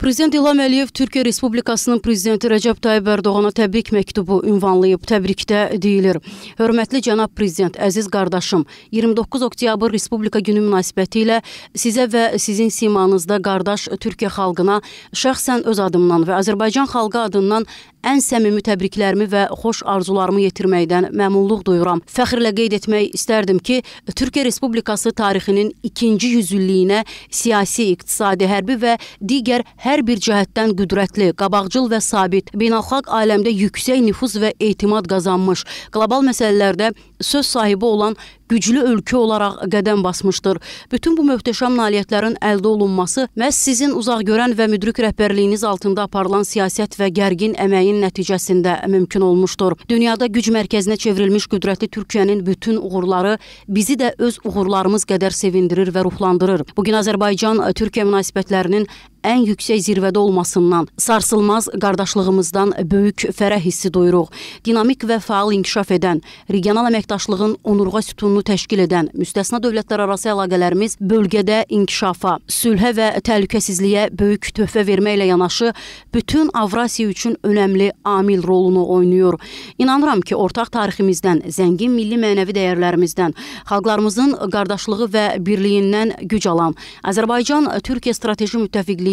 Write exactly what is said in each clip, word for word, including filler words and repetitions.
Prezident İlham Əliyev Türkiye Respublikasının Prezidenti Recep Tayyip Erdoğana təbrik məktubu ünvanlayıb. Təbrikdə deyilir: Hörmətli Cənab Prezident, əziz qardaşım, iyirmi doqquz oktyabr Respublika günü münasibətilə sizə və sizin simanızda qardaş Türkiyə xalqına şəxsən öz adımdan və Azərbaycan xalqı adından ən səmimi təbriklərimi və xoş arzularımı yetirməkdən məmnunluq duyuram. Fəxrlə qeyd etmək istərdim ki, Türkiyə Respublikası tarixinin ikinci yüzilliyinə siyasi, iqtisadi, hərbi və digər hər bir cəhətdən qüdrətli, qabaqcıl və sabit, beynəlxalq aləmdə yüksək nüfuz və etimad qazanmış, qlobal məsələlərdə söz sahibi olan güclü ölkə olaraq qədəm basmışdır. Bütün bu möhtəşəm nailiyyətlərin əldə olunması məhz sizin uzaq görən və müdrik rəhbərliyiniz altında aparılan siyasət və gərgin əməyin nəticəsində mümkün olmuşdur. Dünyada güc mərkəzinə çevrilmiş qüdrətli Türkiyənin bütün uğurları bizi də öz uğurlarımız qədər sevindirir və ruhlandırır. Bugün Azərbaycan-Türkiyə münasibətlərinin ən yüksək zirvədə olmasından, sarsılmaz qardaşlığımızdan böyük fərəh hissi duyuruq. Dinamik və faal inkişaf edən, regional əməkdaşlığın onurğa sütununu təşkil edən müstəsna dövlətlər arası əlaqələrimiz bölgədə inkişafa, sülhə və təhlükəsizliyə böyük töhfə verməklə yanaşı, bütün Avrasiya üçün önəmli amil rolunu oynayır. İnanıram ki, ortaq tariximizdən, zəngin milli mənəvi dəyərlərimizdən, xalqlarımızın qardaşlığı və birliyindən güc alan Azərbaycan-Türkiyə strateji müttəfiqliyi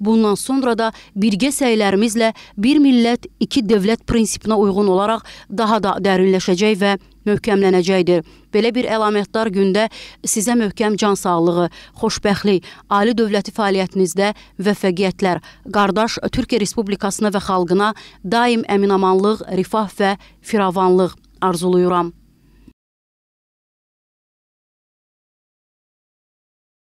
bundan sonra da birgə səylərimizlə bir millət, iki dövlət prinsipinə uyğun olaraq daha da dərinləşəcək və möhkəmlənəcəkdir. Belə bir əlamətdar gündə sizə möhkəm can sağlığı, xoşbəxtlik, ali dövləti fəaliyyətinizdə vəffəqiyyətlər, qardaş Türkiyə Respublikasına və xalqına daim əminamanlıq, rifah və firavanlıq arzuluyuram.